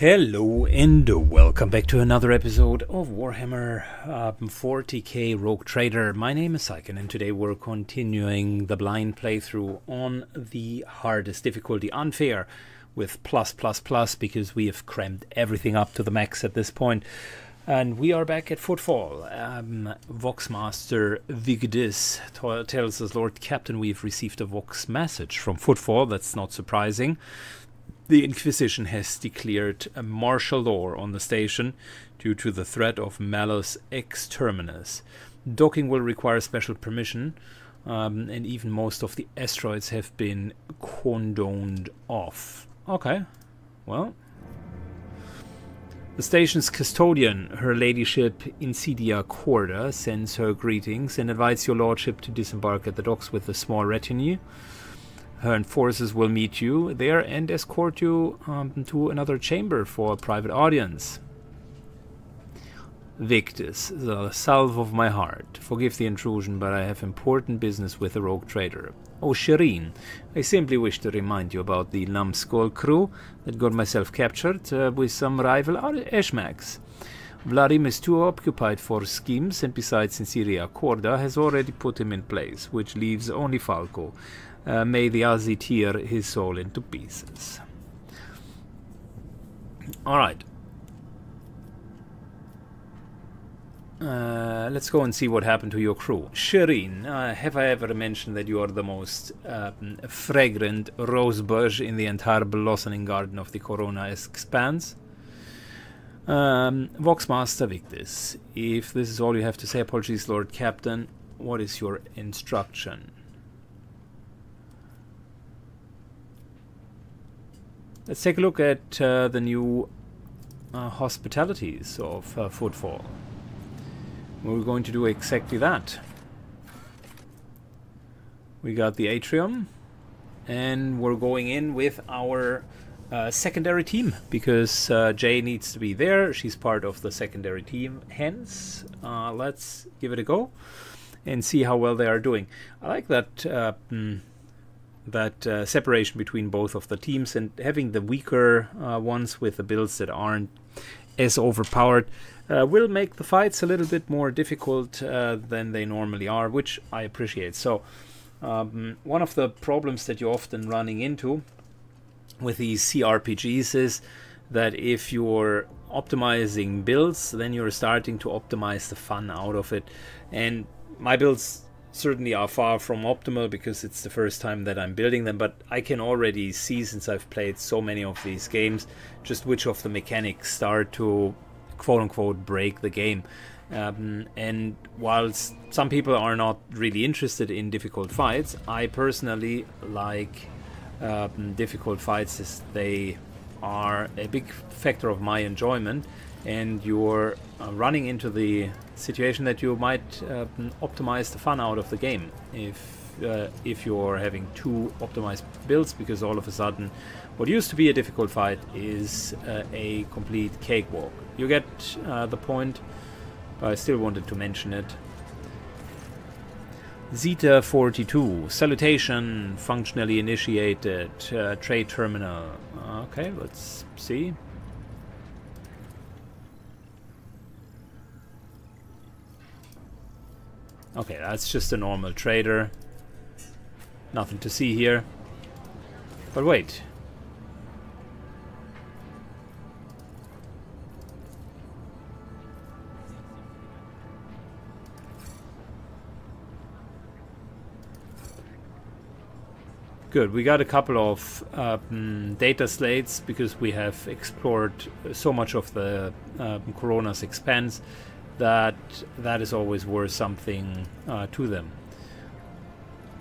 Hello and welcome back to another episode of Warhammer 40k Rogue Trader. My name is Saiken and today we're continuing the blind playthrough on the hardest difficulty, Unfair, with +++ because we have crammed everything up to the max at this point. And we are back at Footfall. Voxmaster Vigdis tells us, Lord Captain, we've received a Vox message from Footfall. That's not surprising. The Inquisition has declared a martial law on the station due to the threat of Malleus Exterminus. Docking will require special permission, and even most of the asteroids have been cordoned off. Okay, well. The station's custodian, Her Ladyship Incidia Corda, sends her greetings and invites your lordship to disembark at the docks with a small retinue. Her enforcers will meet you there and escort you to another chamber for a private audience. Victus, the salve of my heart. Forgive the intrusion, but I have important business with a rogue trader. Oh, Shireen, I simply wish to remind you about the Lumskull crew that got myself captured with some rival Eshmax. Vladimir is too occupied for schemes, and besides, Incidia Corda has already put him in place, which leaves only Falco. May the Azi tear his soul into pieces. Alright. Let's go and see what happened to your crew. Shireen, have I ever mentioned that you are the most fragrant rosebush in the entire blossoming garden of the Koronus Expanse? Voxmaster Victus, if this is all you have to say, apologies, Lord Captain. What is your instruction? Let's take a look at the new hospitalities of Footfall. We're going to do exactly that. We got the atrium, and we're going in with our secondary team because Jay needs to be there. She's part of the secondary team, hence let's give it a go and see how well they are doing. I like that that separation between both of the teams, and having the weaker ones with the builds that aren't as overpowered will make the fights a little bit more difficult than they normally are, which I appreciate. So one of the problems that you're often running into with these CRPGs is that if you're optimizing builds, then you're starting to optimize the fun out of it, and my builds certainly are far from optimal because it's the first time that I'm building them, but I can already see, since I've played so many of these games, just which of the mechanics start to quote-unquote break the game. And whilst some people are not really interested in difficult fights, I personally like difficult fights, as they are a big factor of my enjoyment. And you're running into the situation that you might optimize the fun out of the game if you're having two optimized builds, because all of a sudden what used to be a difficult fight is a complete cakewalk. You get the point, but I still wanted to mention it. Zeta 42, salutation, functionally initiated, trade terminal. Okay, let's see. Okay, that's just a normal trader. Nothing to see here. But wait. Good, we got a couple of data slates because we have explored so much of the Koronus Expanse that is always worth something to them.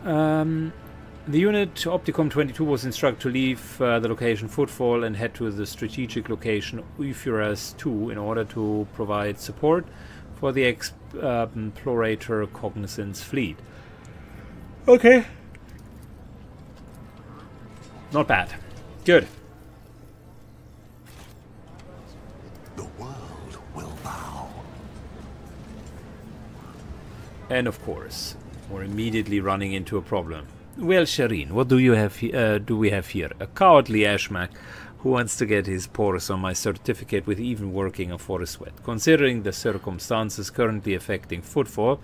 The unit Opticom 22 was instructed to leave the location Footfall and head to the strategic location Uyfuras 2 in order to provide support for the Explorator Cognizance fleet. Okay. Not bad. Good. And of course, we're immediately running into a problem. Well, Shireen, what do we have here? A cowardly Eshmax Who wants to get his paws on my certificate with even working a forest sweat? Considering the circumstances currently affecting Footfall,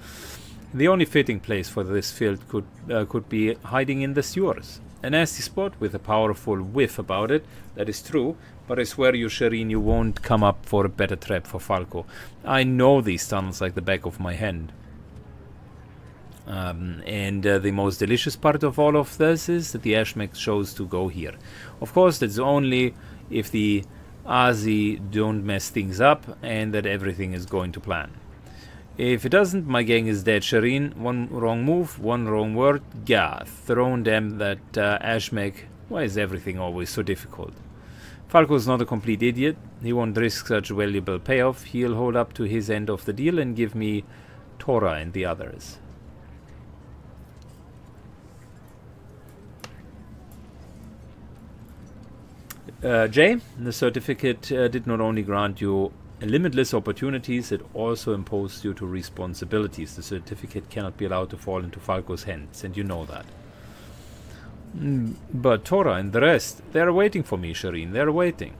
the only fitting place for this field could be hiding in the sewers. A nasty spot with a powerful whiff about it, that is true, but I swear you, Shireen, you won't come up for a better trap for Falco. I know these tunnels like the back of my hand. The most delicious part of all of this is that the Eshmax chose to go here. Of course, that's only if the Azi don't mess things up and that everything is going to plan. If it doesn't, my gang is dead, Shireen. One wrong move, one wrong word, yeah, thrown them that Eshmax. Why is everything always so difficult? Falco's not a complete idiot. He won't risk such a valuable payoff. He'll hold up to his end of the deal and give me Tora and the others. Jay, the certificate did not only grant you limitless opportunities, it also imposed you to responsibilities. The certificate cannot be allowed to fall into Falco's hands, and you know that. But Tora and the rest, they are waiting for me, Shireen, they are waiting.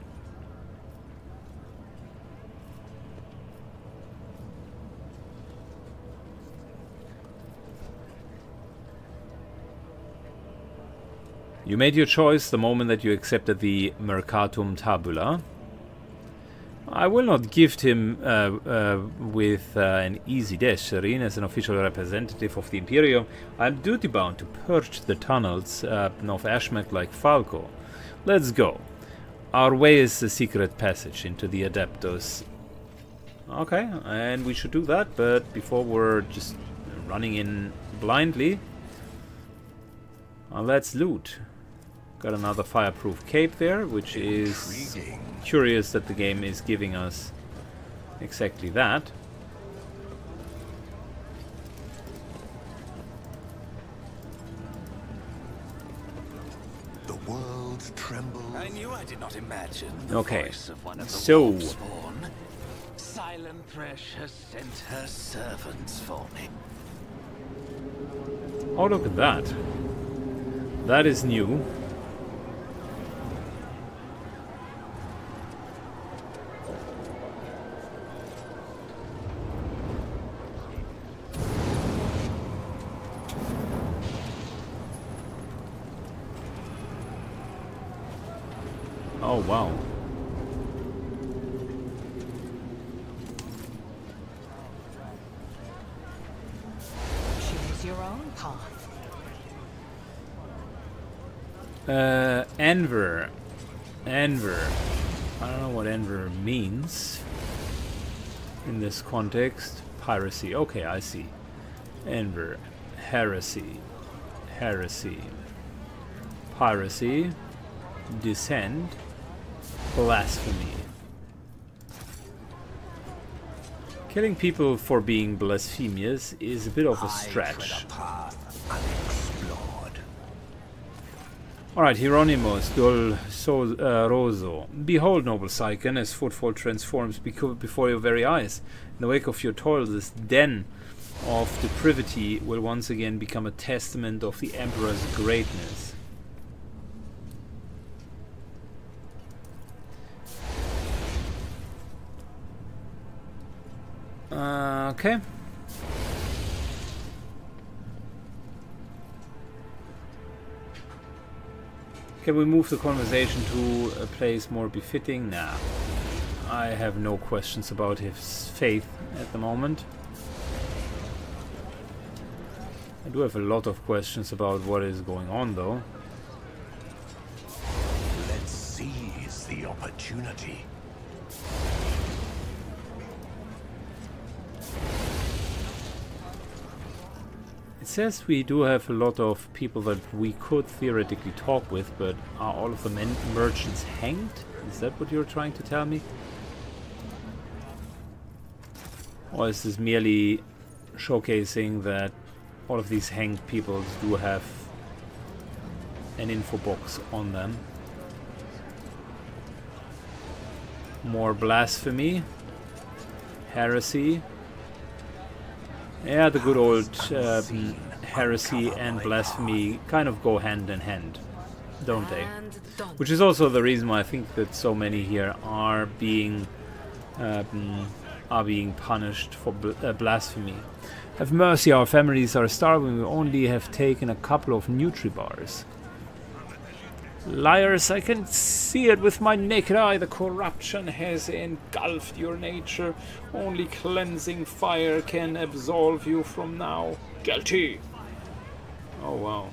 You made your choice the moment that you accepted the Mercatum Tabula. I will not gift him with an easy death, Shireen. As an official representative of the Imperium, I am duty-bound to purge the tunnels of Eshmax like Falco. Let's go. Our way is the secret passage into the Adeptus. Okay, and we should do that, but before we're just running in blindly, let's loot. Got another fireproof cape there, which is curious that the game is giving us exactly that. The world trembles. I knew I did not imagine the voice of one of the wolf-spawn. Silent Thrush has sent her servants for me. Oh, look at that. That is new. Oh, wow. Choose your own path. Enver. Enver. I don't know what Enver means in this context. Piracy. Okay, I see. Enver. Heresy. Heresy. Piracy. Dissent. Blasphemy. Killing people for being blasphemous is a bit of a stretch. Alright, Hieronymus, Dol Roso. Behold, noble Saiken, as Footfall transforms before your very eyes. In the wake of your toil, this den of depravity will once again become a testament of the Emperor's greatness. Okay. Can we move the conversation to a place more befitting? Nah. I have no questions about his faith at the moment. I do have a lot of questions about what is going on, though. Let's seize the opportunity. It says we do have a lot of people that we could theoretically talk with, but are all of the merchants hanged? Is that what you're trying to tell me? Or is this merely showcasing that all of these hanged people do have an info box on them? More blasphemy, heresy. Yeah, the good old heresy and blasphemy kind of go hand in hand. don't they? Which is also the reason why I think that so many here are being punished for blasphemy. Have mercy, our families are starving. We only have taken a couple of Nutribars. Liars, I can see it with my naked eye. The corruption has engulfed your nature. Only cleansing fire can absolve you from now. Guilty! Oh, wow.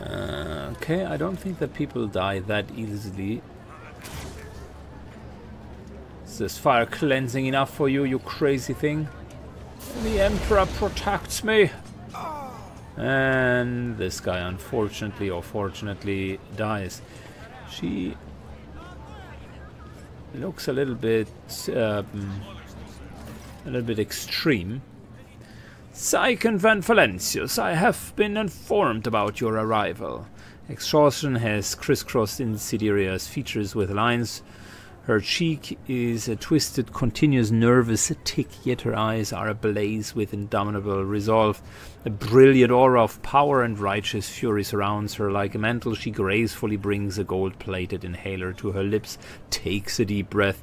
Okay, I don't think that people die that easily. Is this fire cleansing enough for you, you crazy thing? The Emperor protects me! And this guy, unfortunately or fortunately, dies. She looks a little bit extreme. Saiken von Valancius, I have been informed about your arrival. Exhaustion has crisscrossed Insidia's features with lines. Her cheek is a twisted, continuous, nervous tick, yet her eyes are ablaze with indomitable resolve. A brilliant aura of power and righteous fury surrounds her. Like a mantle, she gracefully brings a gold-plated inhaler to her lips, takes a deep breath,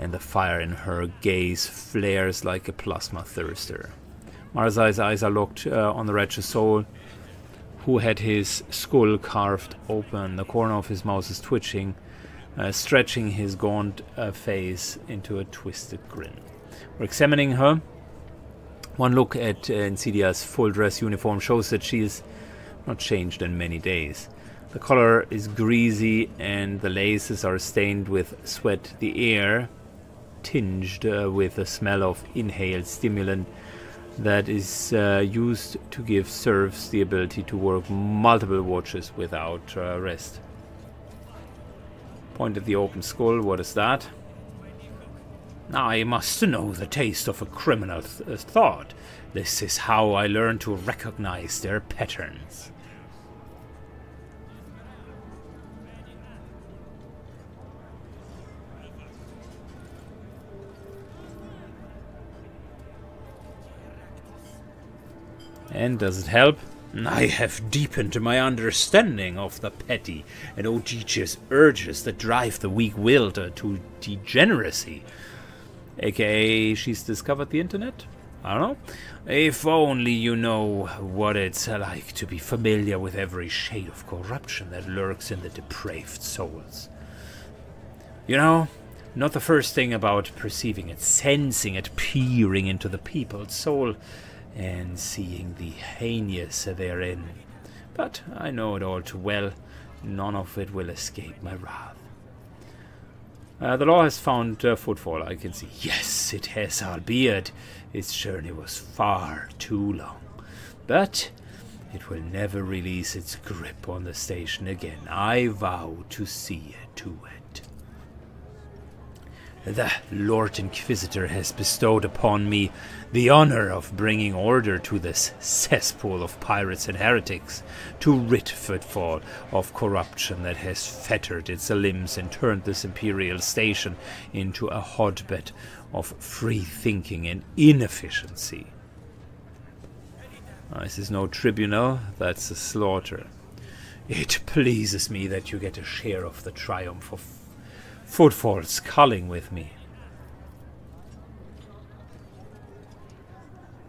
and the fire in her gaze flares like a plasma thirster. Marazai's eyes are locked on the wretched soul who had his skull carved open. The corner of his mouth is twitching, stretching his gaunt face into a twisted grin. We're examining her. One look at Incidia's full dress uniform shows that she is not changed in many days. The collar is greasy and the laces are stained with sweat. The air tinged with the smell of inhaled stimulant that is used to give serfs the ability to work multiple watches without rest. Point at the open skull. What is that? I must know the taste of a criminal thought. This is how I learn to recognize their patterns. And does it help? I have deepened my understanding of the petty and odious urges that drive the weak willed to degeneracy. AKA, she's discovered the internet? I don't know. If only you know what it's like to be familiar with every shade of corruption that lurks in the depraved souls. You know, not the first thing about perceiving it, sensing it, peering into the people's soul, and seeing the heinous therein. But I know it all too well. None of it will escape my wrath. The law has found Footfall, I can see. Yes, it has, albeit its journey was far too long. But it will never release its grip on the station again. I vow to see to it. The Lord Inquisitor has bestowed upon me the honor of bringing order to this cesspool of pirates and heretics, to rid Footfall of corruption that has fettered its limbs and turned this imperial station into a hotbed of free thinking and inefficiency. This is no tribunal, that's a slaughter. It pleases me that you get a share of the triumph of Footfall's culling with me.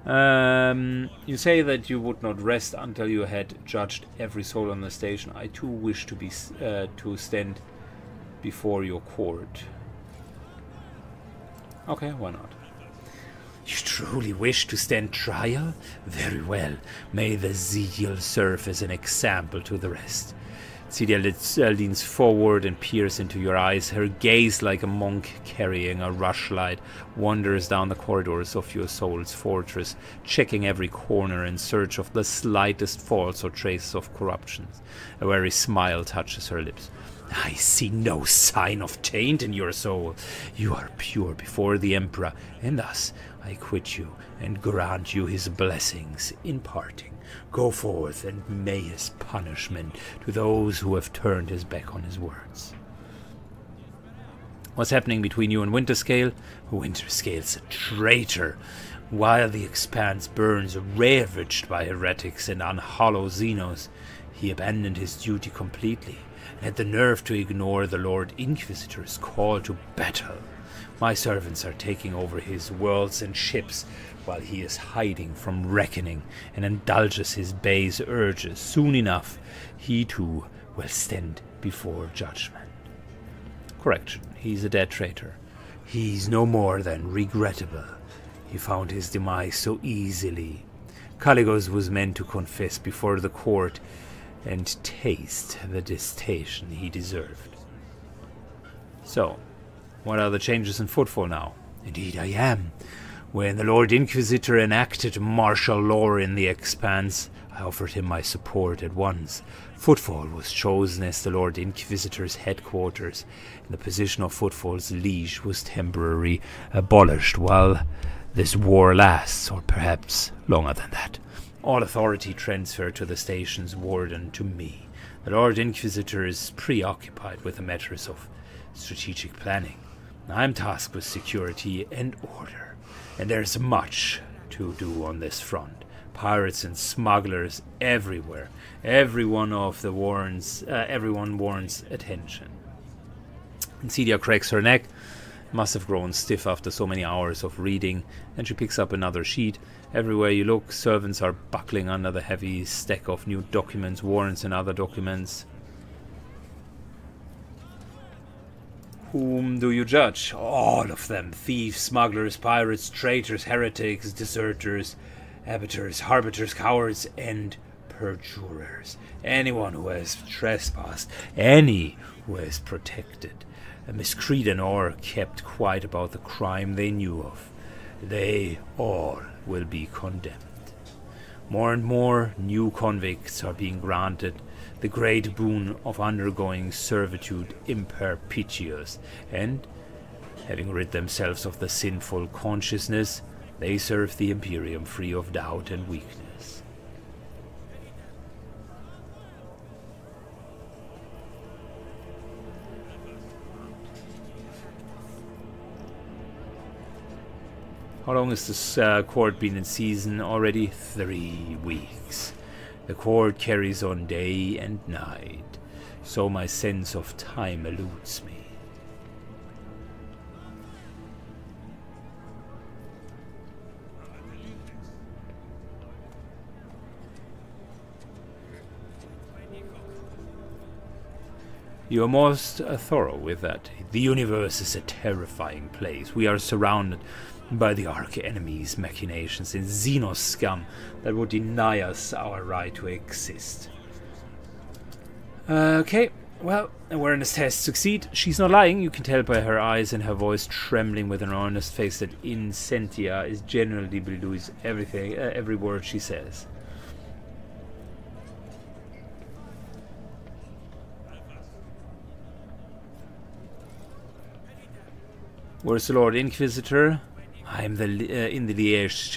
You say that you would not rest until you had judged every soul on the station. I too wish to be to stand before your court. Okay, why not? You truly wish to stand trial? Very well. May the zeal serve as an example to the rest. Celia leans forward and peers into your eyes. Her gaze, like a monk carrying a rushlight, wanders down the corridors of your soul's fortress, checking every corner in search of the slightest faults or traces of corruption. A weary smile touches her lips. I see no sign of taint in your soul. You are pure before the Emperor, and thus I quit you and grant you his blessings in parting. Go forth and may his punishment to those who have turned his back on his words. What's happening between you and Winterscale? Winterscale's a traitor. While the expanse burns, ravaged by heretics and unhollow Xenos, he abandoned his duty completely and had the nerve to ignore the Lord Inquisitor's call to battle. My servants are taking over his worlds and ships while he is hiding from reckoning and indulges his base urges. Soon enough, he too will stand before judgment. Correction, he's a dead traitor. He's no more than regrettable. He found his demise so easily. Caligos was meant to confess before the court and taste the distation he deserved. So, what are the changes in Footfall now? Indeed I am. When the Lord Inquisitor enacted martial law in the Expanse, I offered him my support at once. Footfall was chosen as the Lord Inquisitor's headquarters, and the position of Footfall's liege was temporarily abolished while this war lasts, or perhaps longer than that. All authority transferred to the station's warden, to me. The Lord Inquisitor is preoccupied with the matters of strategic planning. I'm tasked with security and order, and there's much to do on this front. Pirates and smugglers everywhere. Everyone warrants attention. Incidia cracks her neck. Must have grown stiff after so many hours of reading, and she picks up another sheet. Everywhere you look, servants are buckling under the heavy stack of new documents, warrants and other documents. Whom do you judge? All of them. Thieves, smugglers, pirates, traitors, heretics, deserters, abateurs, harbiters, cowards, and perjurers. Anyone who has trespassed, any who has protected a miscreant or kept quiet about the crime they knew of, they all will be condemned. More and more new convicts are being granted the great boon of undergoing servitude in perpetuos, and, having rid themselves of the sinful consciousness, they serve the Imperium free of doubt and weakness. How long has this court been in season already? 3 weeks. The court carries on day and night, so my sense of time eludes me. You are most thorough with that. The universe is a terrifying place. We are surrounded by the arch-enemy's machinations and Xenos scum that would deny us our right to exist. Okay, well, awareness tests succeed. She's not lying. You can tell by her eyes and her voice trembling with an honest face that Incentia is genuinely believes everything, every word she says. Where's the Lord Inquisitor? I'm in the Liège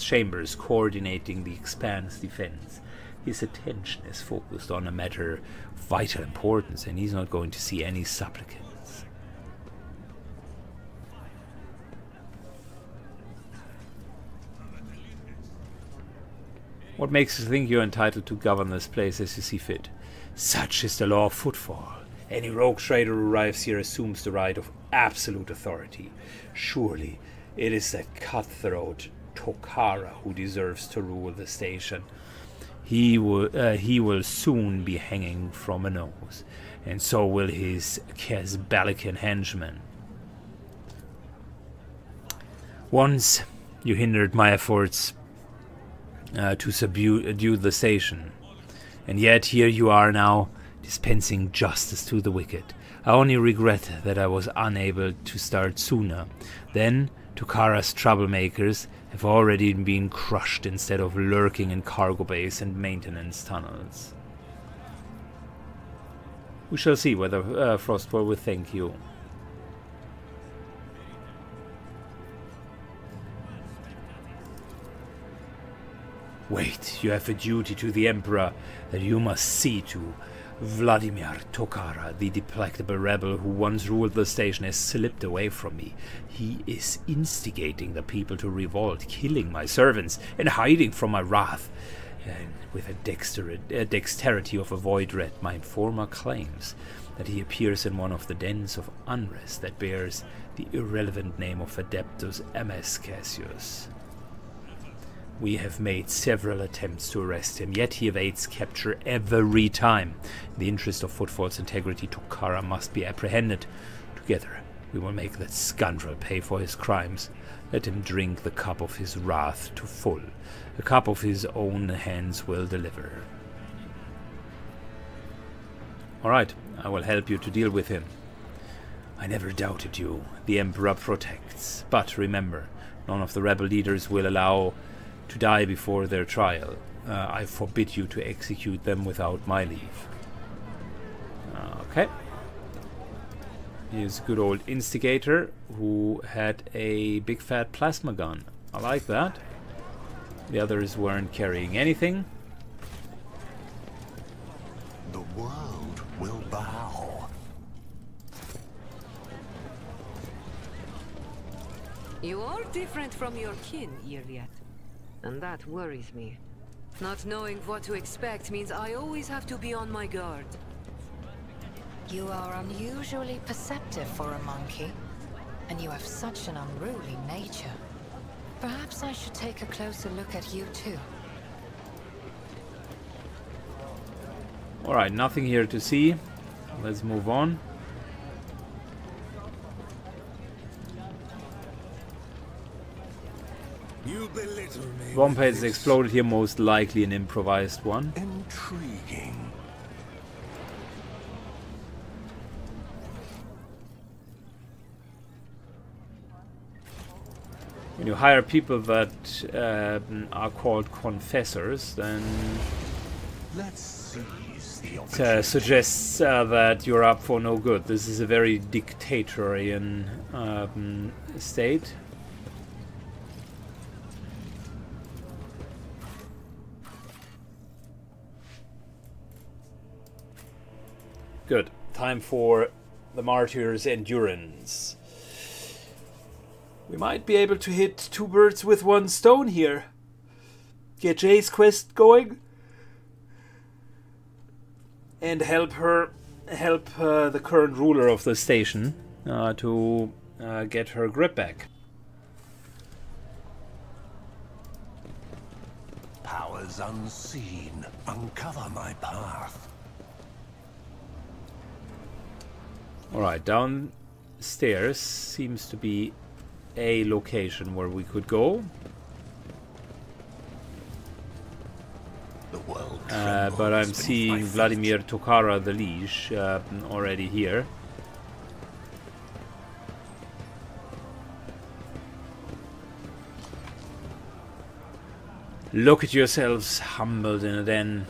chambers coordinating the Expanse defense. His attention is focused on a matter of vital importance, and he's not going to see any supplicants. What makes you think you're entitled to govern this place as you see fit? Such is the law of Footfall. Any rogue trader who arrives here assumes the right of absolute authority. Surely it is that cutthroat Tokara who deserves to rule the station. He will soon be hanging from a nose, and so will his Kesbalican henchmen. Once you hindered my efforts to subdue the station, and yet here you are now, dispensing justice to the wicked. I only regret that I was unable to start sooner. Then, Tokara's troublemakers have already been crushed instead of lurking in cargo bays and maintenance tunnels. We shall see whether Frostfall will thank you. Wait, you have a duty to the Emperor that you must see to. Vladimir Tokara, the deplactable rebel who once ruled the station, has slipped away from me. He is instigating the people to revolt, killing my servants, and hiding from my wrath. And with a dexterity of a void red, my informer claims that he appears in one of the dens of unrest that bears the irrelevant name of Adeptus MS Cassius. We have made several attempts to arrest him, yet he evades capture every time. In the interest of Footfall's integrity, Tokara must be apprehended. Together, we will make that scoundrel pay for his crimes. Let him drink the cup of his wrath to full. The cup of his own hands will deliver. Alright, I will help you to deal with him. I never doubted you. The Emperor protects. But remember, none of the rebel leaders will allow to die before their trial. I forbid you to execute them without my leave. Okay. Here's good old Instigator, who had a big fat plasma gun. I like that. The others weren't carrying anything. The world will bow. You are different from your kin, Iridia. And that worries me. Not knowing what to expect means I always have to be on my guard. You are unusually perceptive for a monkey, and you have such an unruly nature. Perhaps I should take a closer look at you too. Alright, nothing here to see. Let's move on. Bombhead has exploded here, most likely an improvised one. Intriguing. When you hire people that are called confessors, then it suggests that you're up for no good. This is a very dictatorial state. Good. Time for the Martyr's Endurance. We might be able to hit two birds with one stone here. Get Jay's quest going. And help the current ruler of the station to get her grip back. Powers unseen, uncover my path. Alright, downstairs seems to be a location where we could go. The world but I'm seeing Vladimir Tokara the Liege already here. Look at yourselves, humbled in a den.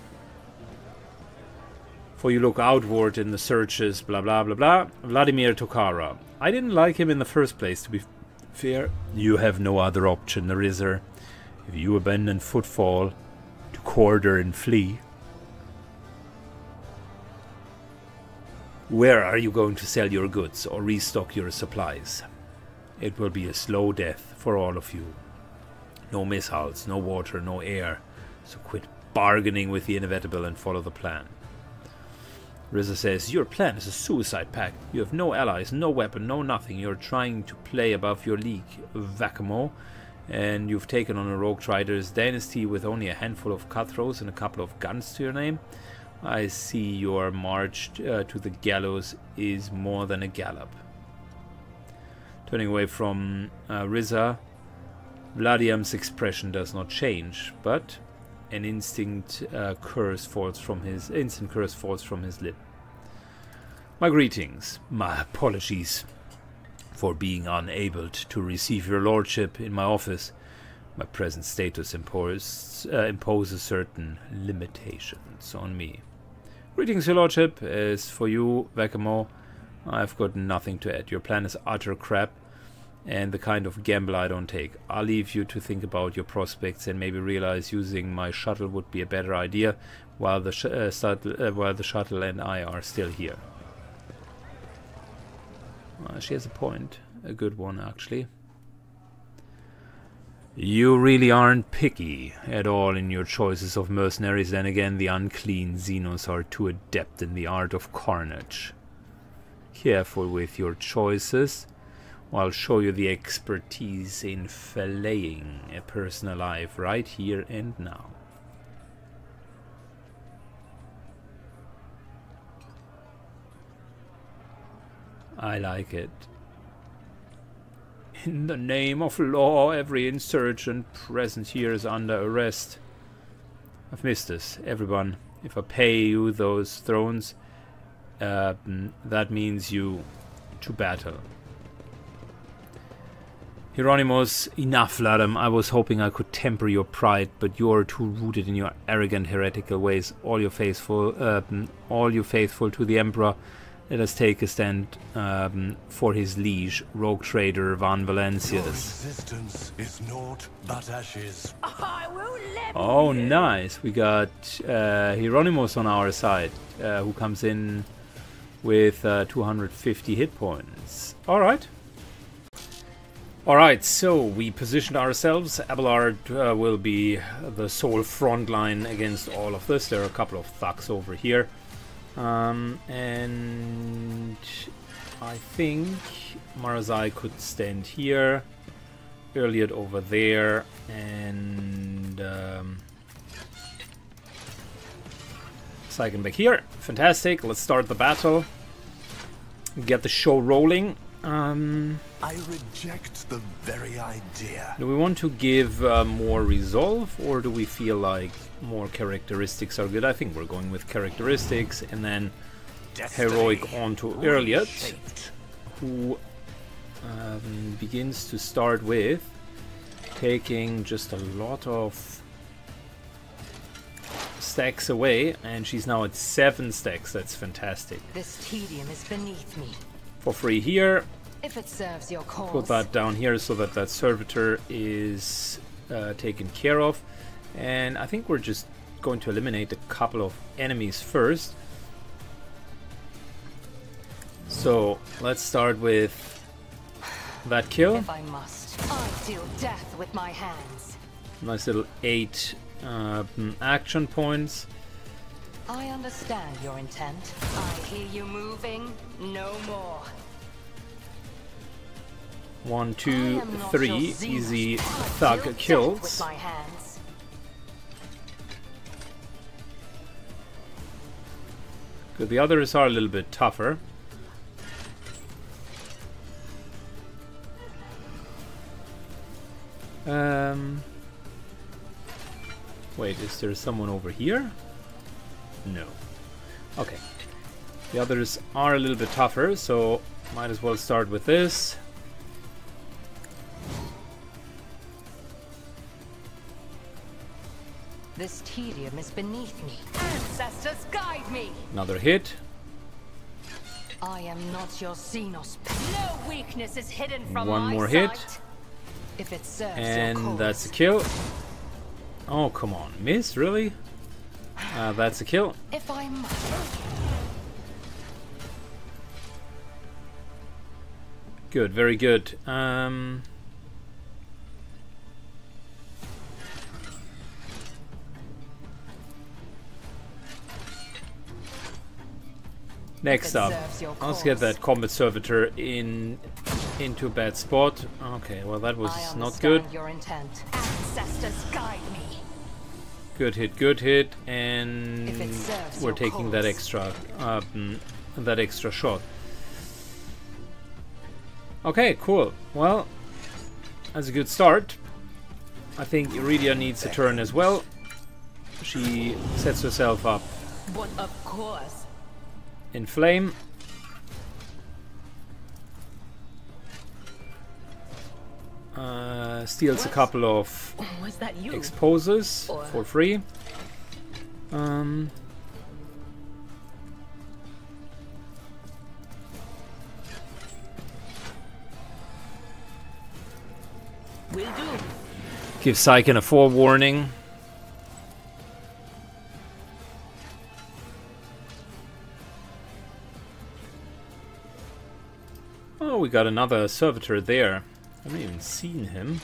For you look outward in the searches, blah blah blah blah. Vladimir Tokara. I didn't like him in the first place, to be fair. You have no other option, Riza. If you abandon Footfall, to quarter and flee. Where are you going to sell your goods or restock your supplies? It will be a slow death for all of you. No missiles, no water, no air. So quit bargaining with the inevitable and follow the plan. Riza says, your plan is a suicide pact. You have no allies, no weapon, no nothing. You're trying to play above your league, Vacamo, and you've taken on a Rogue Trader's dynasty with only a handful of cutthroats and a couple of guns to your name. I see your march to the gallows is more than a gallop. Turning away from Riza, Vladimir's expression does not change, but an instant curse falls from his lip. My greetings, my apologies for being unable to receive your lordship in my office. My present status imposes certain limitations on me. Greetings, your lordship. As for you, Vacamo, I've got nothing to add. Your plan is utter crap. and the kind of gamble I don't take. I'll leave you to think about your prospects and maybe realize using my shuttle would be a better idea while the shuttle and I are still here. She has a point. A good one, actually. You really aren't picky at all in your choices of mercenaries. Then again, the unclean Xenos are too adept in the art of carnage. Careful with your choices. I'll show you the expertise in filleting a person alive right here and now. I like it. In the name of law, every insurgent present here is under arrest. I've missed this, everyone. If I pay you those thrones, that means you to battle. Hieronymus, enough, Vladimir. I was hoping I could temper your pride, but you are too rooted in your arrogant, heretical ways. All you faithful to the Emperor. Let us take a stand for his liege, rogue trader von Valancius. Your existence is naught but ashes. Oh, nice! We got Hieronymus on our side, who comes in with 250 hit points. All right. All right. So we positioned ourselves. Abelard will be the sole front line against all of this. There are a couple of thugs over here. And I think Marazhai could stand here, Iridia over there, and Saiken back here. Fantastic. Let's start the battle. Get the show rolling. I reject the very idea. Do we want to give more resolve, or do we feel like more characteristics are good? I think we're going with characteristics, and then Destiny. Heroic onto Iridia, who begins to start with taking just a lot of stacks away, and she's now at 7 stacks. That's fantastic. This tedium is beneath me. For free here. If it serves your cause. Put that down here so that that servitor is taken care of. And I think we're just going to eliminate a couple of enemies first. So let's start with that kill. If I must, I'll deal death with my hands. Nice little 8 action points. I understand your intent. I hear you moving. No more. 1, 2, 3. Easy thug kills. Good, the others are a little bit tougher. Wait, is there someone over here? No. Okay. The others are a little bit tougher, so might as well start with this. This tedium is beneath me. Ancestors, guide me. Another hit. I am not your Xenos. No weakness is hidden from my sight. One more hit. If it serves and your cause. That's a kill. Oh, come on. Miss, really? That's a kill. If I must. Good, very good. Next up, let's get that combat servitor into a bad spot. Okay, well that was not good. Your intent. Ancestors, guide me. Good hit, and we're taking that extra shot. Okay, cool. Well, that's a good start. I think Iridia needs a turn as well. She sets herself up. But of course. In flame. Steals a couple of exposes for free. Will do. Give Syken a forewarning. Oh, we got another servitor there. I haven't even seen him.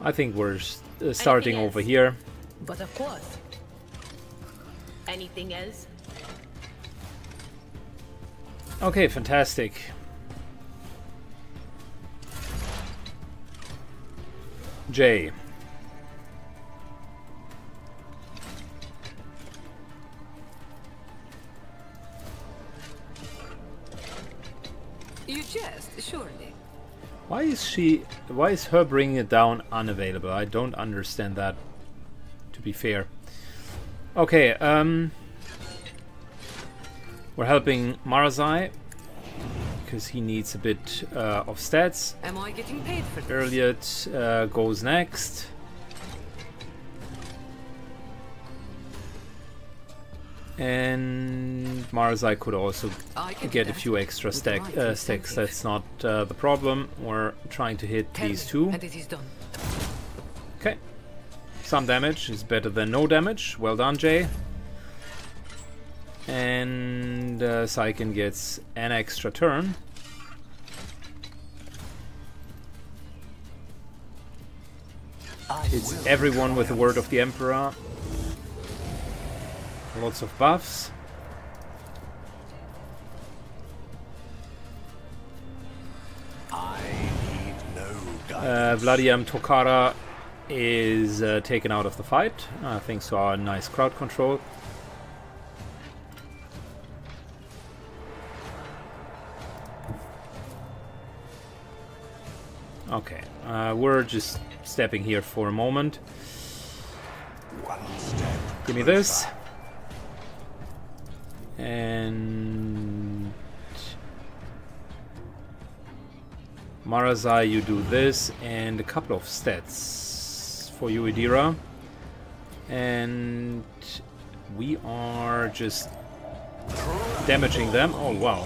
I think we're starting over here. But of course. Anything else? Okay, fantastic. Jay. You jest, surely. Why is her bringing it down unavailable? I don't understand that, to be fair. Okay, we're helping Marazhai because he needs a bit of stats. Am I getting paid for this? Elliot goes next. And Marazhai could also get a few extra stacks. That's not the problem. We're trying to hit these two. Okay. Some damage is better than no damage. Well done, Jay. And Saiken gets an extra turn. It's everyone with the word of the Emperor. Lots of buffs. Vladimir Tokara is taken out of the fight. I think so. Our nice crowd control. Okay, we're just stepping here for a moment. Give me this. And Marazhai, you do this, and a couple of stats for you, Idira, and we are just damaging them. Oh wow,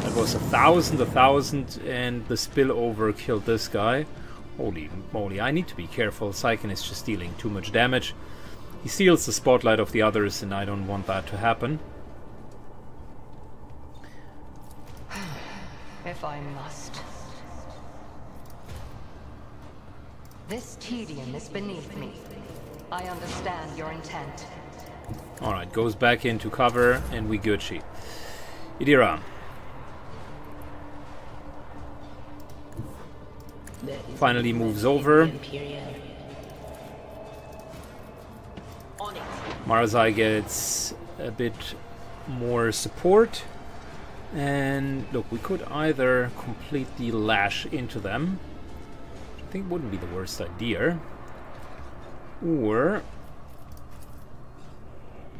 that was a thousand, and the spillover killed this guy. Holy moly, I need to be careful. Saiken is just dealing too much damage. He steals the spotlight of the others, and I don't want that to happen. If I must. This tedium is beneath me. I understand your intent. Alright, goes back into cover, and we Gucci. Idira. Finally moves over. Marazhai gets a bit more support. And look, we could either completely lash into them. I think wouldn't be the worst idea, or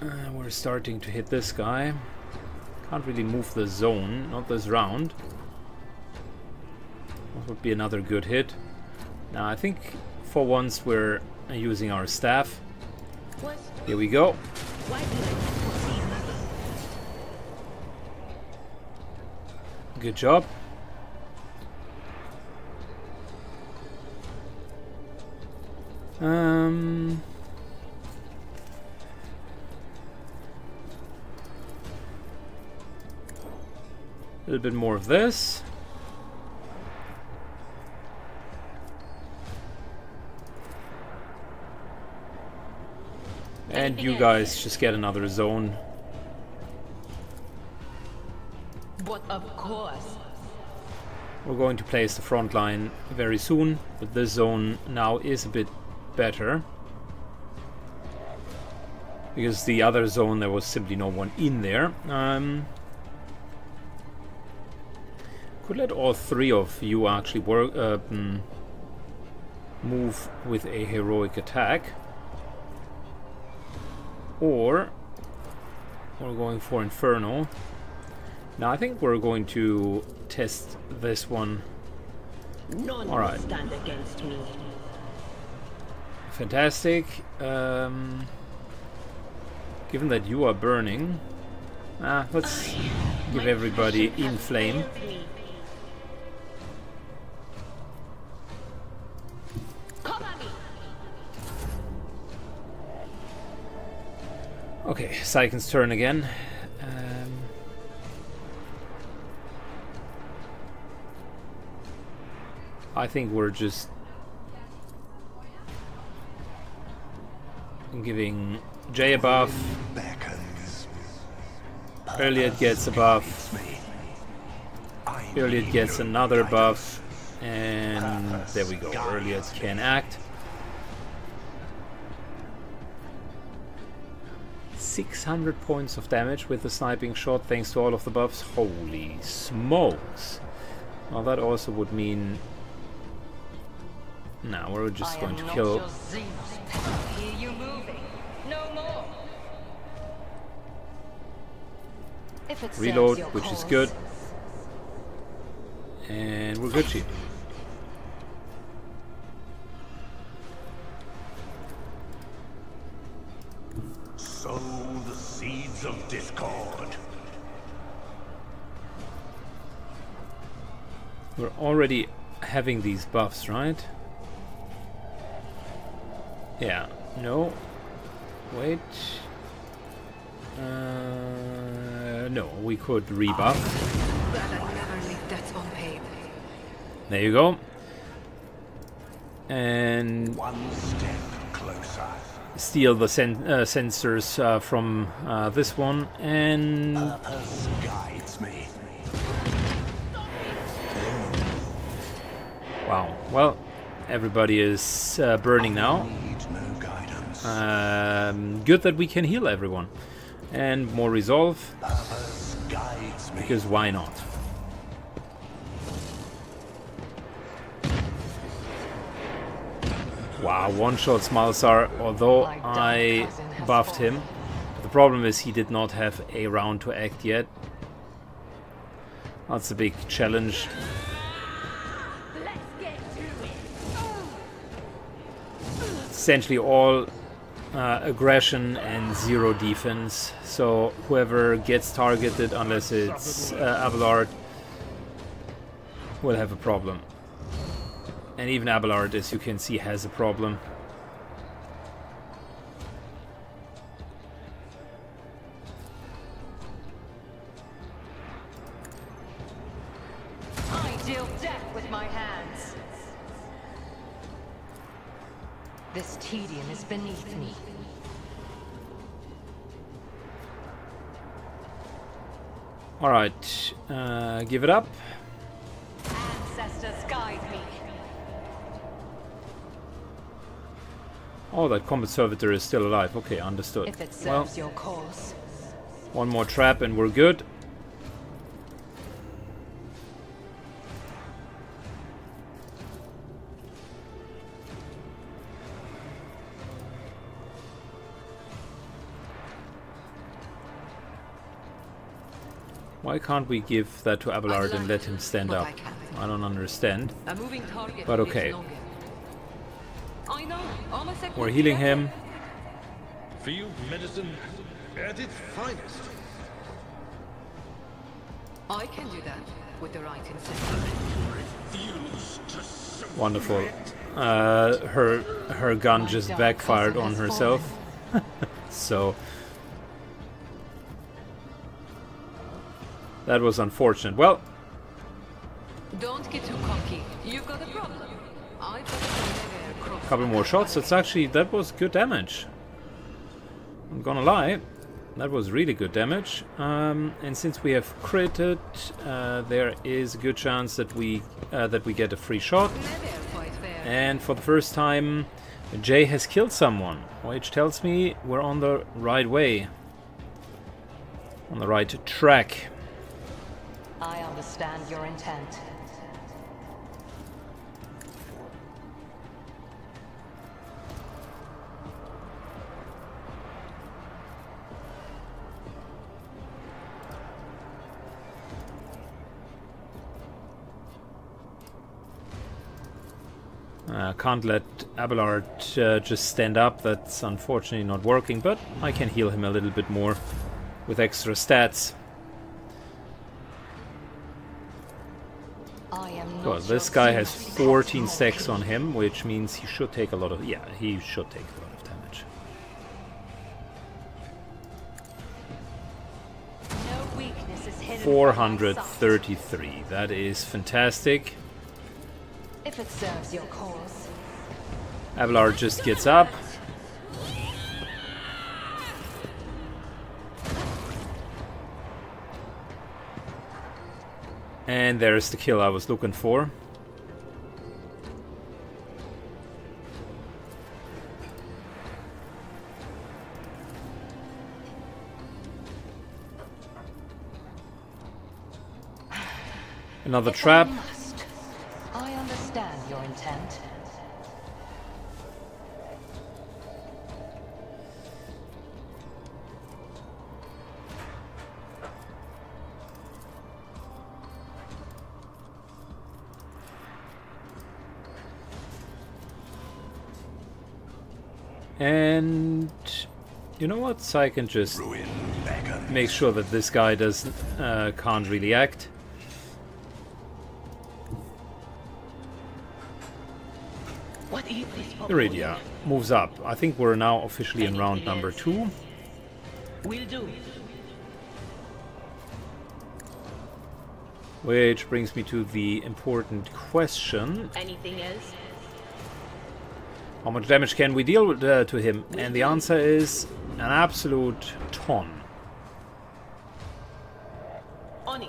we're starting to hit this guy. Can't really move the zone, not this round. That would be another good hit. Now I think for once we're using our staff. Here we go. Good job. A little bit more of this. And you guys just get another zone. But of course. We're going to place the front line very soon, but this zone now is a bit better, because the other zone there was simply no one in there. Could let all three of you actually work move with a heroic attack, or we're going for Inferno. Now I think we're going to test this one. None all right stand against me. Fantastic. Given that you are burning, Let's give everybody in flame. Okay, Syken's turn again. I think we're just giving Jay a buff. Elliot gets a buff. Elliot gets another buff. And there we go. Elliot can act. 600 points of damage with the sniping shot thanks to all of the buffs. Holy smokes. Well, that also would mean... Now we're just going to kill... Reload, which is good. And we're Gucci. Sow the seeds of discord. We're already having these buffs, right? Yeah. No. Wait. No, we could rebuff. There you go. And one step closer. Steal the sensors from this one, and purpose guides me. Wow. Well, everybody is burning now. Good that we can heal everyone. And more resolve, because why not? Wow, one-shots Malzar, although I buffed him. The problem is he did not have a round to act yet. That's a big challenge. Essentially all... aggression and zero defense, so whoever gets targeted, unless it's Abelard, will have a problem. And even Abelard, as you can see, has a problem. I deal death with my hands. This tedium is beneath me. All right, give it up. Ancestors guide me. Oh, that combat servitor is still alive. Okay, understood. If it serves your cause. One more trap and we're good. Why can't we give that to Abelard and let him stand up? I don't understand. But okay. We're healing him. Field medicine at its finest. I can do that with the right incentive. Wonderful. Her gun just backfired on herself. So that was unfortunate. Well, don't get too cocky. You've got a problem. Couple more shots. That's actually, that was good damage. I'm gonna lie, that was really good damage. And since we have critted, there is a good chance that we get a free shot. And for the first time, Jay has killed someone, which tells me we're on the right way, on the right track. I understand your intent. Can't let Abelard just stand up. That's unfortunately not working, but I can heal him a little bit more. with extra stats. Well, this guy has 14 stacks on him, which means he should take a lot of... yeah, he should take a lot of damage. No weakness is hidden. 433. That is fantastic. If it serves your cause. Abelard just gets up. And there's the kill I was looking for. Another trap. I understand your intent. And you know what? So I can just make sure that this guy doesn't can't really act. Iridia moves up. I think we're now officially in round number 2. Which brings me to the important question. Anything else? How much damage can we deal with, to him? And the answer is an absolute ton. On it.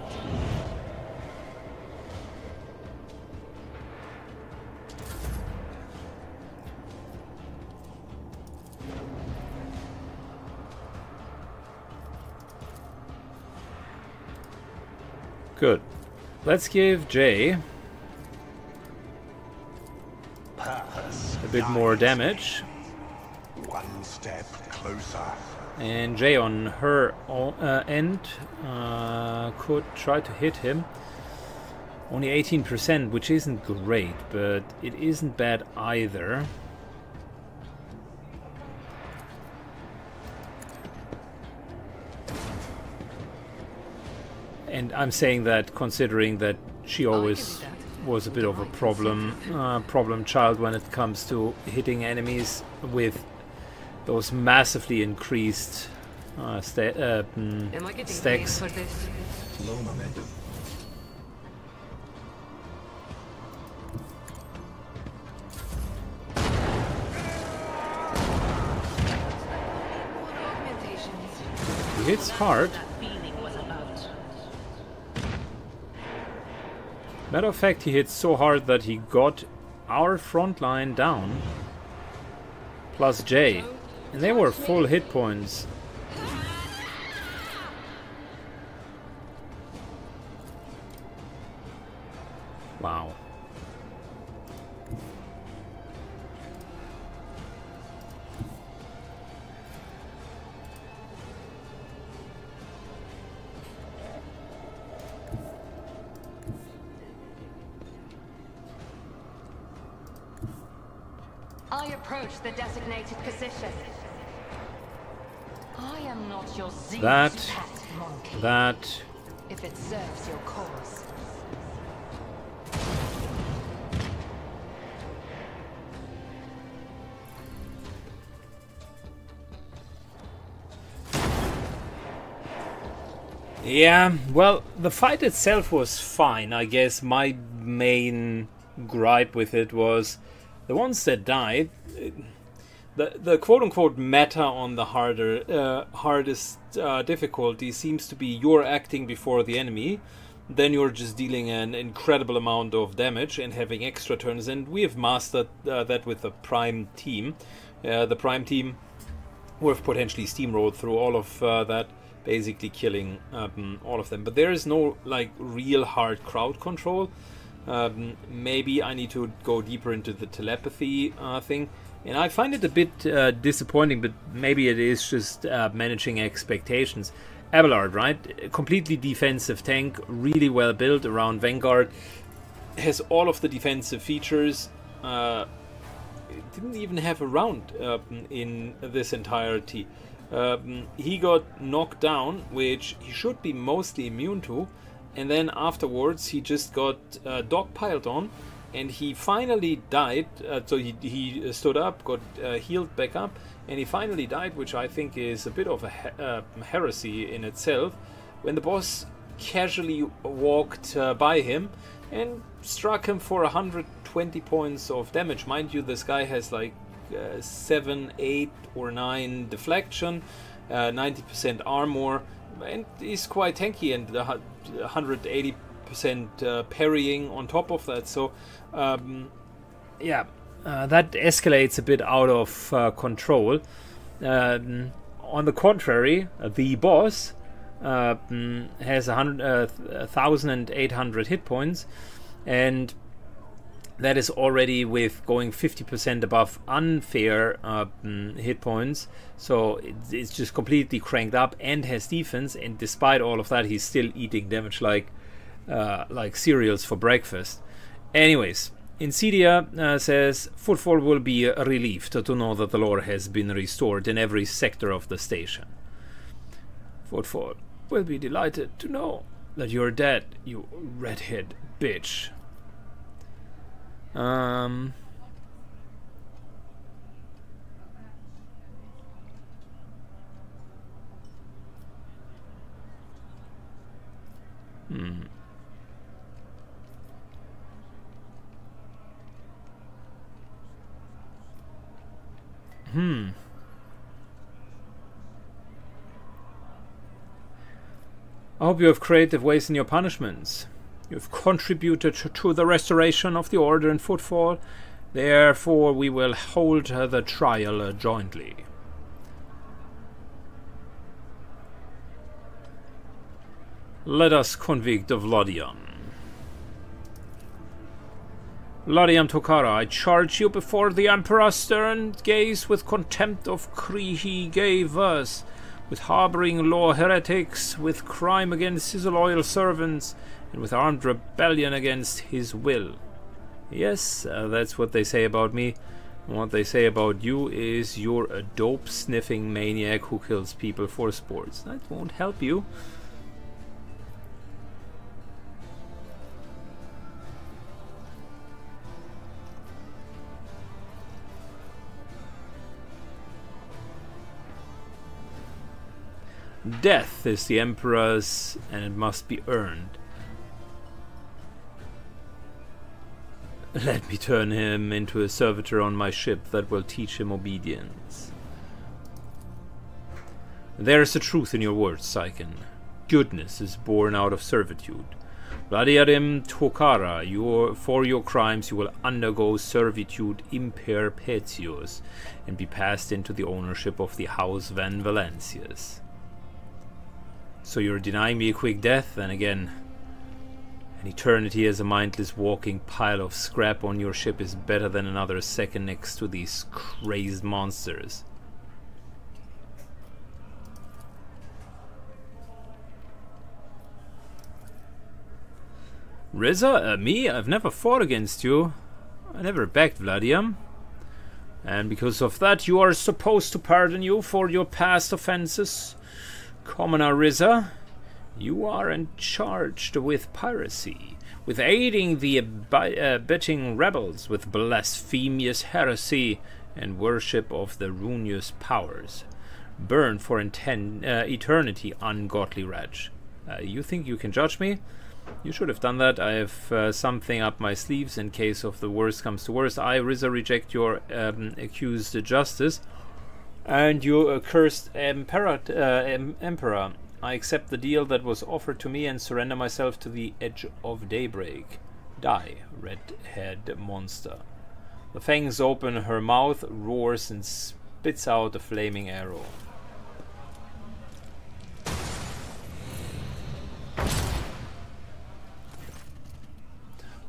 Good. Let's give Jay a bit more damage. One step closer. And Jay on her end could try to hit him. Only 18%, which isn't great, but it isn't bad either. And I'm saying that considering that she always was a bit of a problem child when it comes to hitting enemies with those massively increased stacks. Low momentum. It hits hard. Matter of fact, he hit so hard that he got our front line down, plus Jay, and they were full hit points. Wow. The designated position. I am not your zealous pet monkey. That if it serves your cause. Yeah, well, the fight itself was fine. I guess my main gripe with it was the ones that died. The quote-unquote meta on the hardest difficulty seems to be you're acting before the enemy, then you're just dealing an incredible amount of damage and having extra turns, and we have mastered that with the Prime team. The Prime team would have potentially steamrolled through all of that, basically killing all of them. But there is no like real hard crowd control. Maybe I need to go deeper into the telepathy thing. And I find it a bit disappointing, but maybe it is just managing expectations. Abelard, right? Completely defensive tank, really well built around Vanguard. Has all of the defensive features. It didn't even have a round in this entirety. He got knocked down, which he should be mostly immune to, and then afterwards he just got dogpiled on, and he finally died. So he stood up, got healed back up, and he finally died, which I think is a bit of a heresy in itself, when the boss casually walked by him and struck him for 120 points of damage. Mind you, this guy has like 7, 8 or 9 deflection, 90% armor, and he's quite tanky, and 180% parrying on top of that. So yeah, that escalates a bit out of control. On the contrary, the boss has 1,800 hit points, and that is already with going 50% above unfair hit points, so it's just completely cranked up and has defense, and despite all of that he's still eating damage like cereals for breakfast. Anyways, Incidia says Footfall will be relieved to know that the lore has been restored in every sector of the station. Footfall will be delighted to know that you're dead, you redhead bitch. I hope you have creative ways in your punishments. You've contributed to the restoration of the order in Footfall, therefore we will hold the trial jointly. Let us convict of Vladian. Vladian Tokara, I charge you before the Emperor stern gaze with contempt of Krihi gay verse, with harboring law heretics, with crime against his loyal servants, and with armed rebellion against his will. Yes, that's what they say about me. And what they say about you is you're a dope-sniffing maniac who kills people for sports. That won't help you. Death is the Emperor's, and it must be earned. Let me turn him into a servitor on my ship that will teach him obedience. There is the truth in your words, Saiken. Goodness is born out of servitude. Vladiarim Tokara, for your crimes you will undergo servitude in perpetuus and be passed into the ownership of the House von Valancius. So you're denying me a quick death, and again, an eternity as a mindless walking pile of scrap on your ship is better than another second next to these crazed monsters. Riza? Me? I've never fought against you. I never backed Vladium. And because of that, you are supposed to pardon you for your past offenses. Commoner Riza, you are charged with piracy, with aiding the abetting rebels, with blasphemous heresy and worship of the ruinous powers. Burn for eternity, ungodly wretch. You think you can judge me? You should have done that. I have something up my sleeves in case of the worst comes to worst. I, Riza, reject your accused justice and your accursed emperor. I accept the deal that was offered to me and surrender myself to the edge of daybreak. Die, red-haired monster. The fangs open, her mouth roars and spits out a flaming arrow.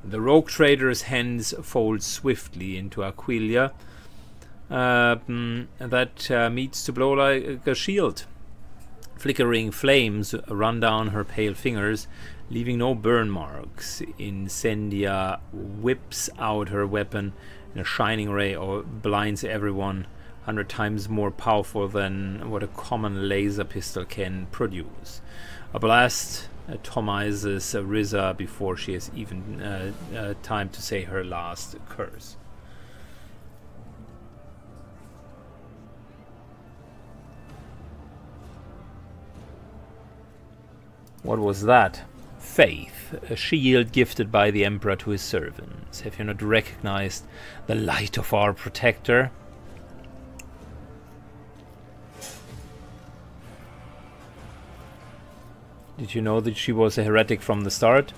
The rogue trader's hands fold swiftly into Aquilia that meets to blow like a shield. Flickering flames run down her pale fingers, leaving no burn marks. Incendia whips out her weapon, and a shining ray blinds everyone 100 times more powerful than what a common laser pistol can produce. A blast atomizes Riza before she has even time to say her last curse. What was that? Faith, a shield gifted by the Emperor to his servants. Have you not recognized the light of our protector? Did you know that she was a heretic from the start?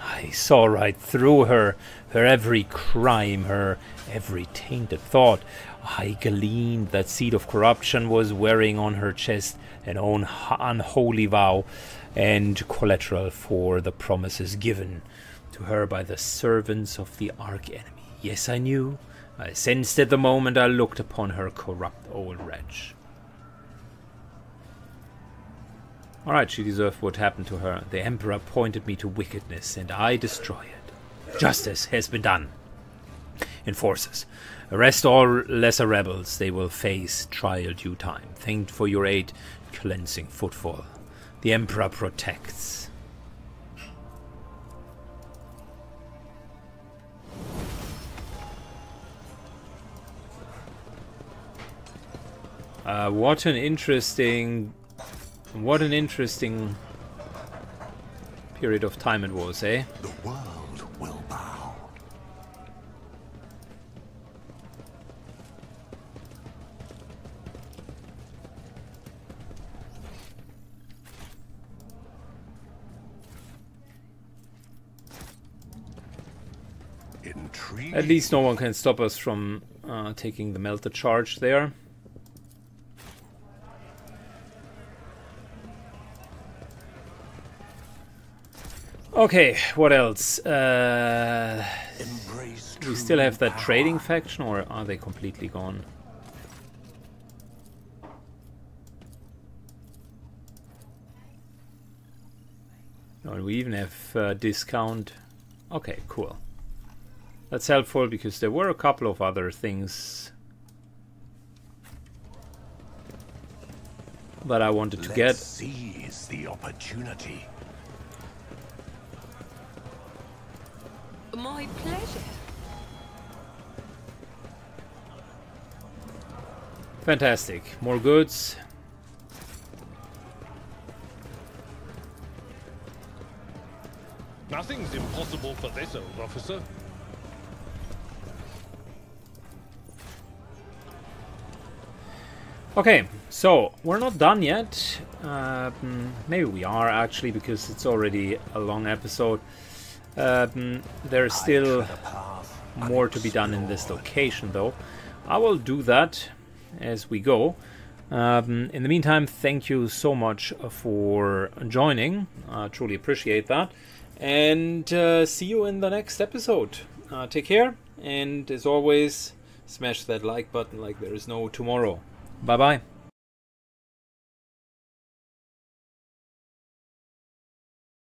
I saw right through her, her every crime, her every tainted thought. I gleaned that seed of corruption was wearing on her chest an own unholy vow and collateral for the promises given to her by the servants of the arch-enemy. Yes, I knew. I sensed at the moment I looked upon her, corrupt old wretch. Alright, she deserved what happened to her. The Emperor pointed me to wickedness, and I destroy it. Justice has been done. Enforcers, arrest all lesser rebels. They will face trial due time. Thanked for your aid, cleansing Footfall. The Emperor protects. What an interesting period of time it was, eh? The world will bow. At least no one can stop us from taking the melter charge there. Okay, what else? We still have that trading faction, or are they completely gone? No, we even have discount. Okay, cool. That's helpful, because there were a couple of other things that I wanted to get. Let's seize the opportunity. My pleasure. Fantastic. More goods. Nothing's impossible for this old officer. Okay, so we're not done yet. Maybe we are, actually, because it's already a long episode. There's still more to be done in this location, though. I will do that as we go. In the meantime, thank you so much for joining. I truly appreciate that. And see you in the next episode. Take care. And as always, smash that like button like there is no tomorrow. Bye-bye.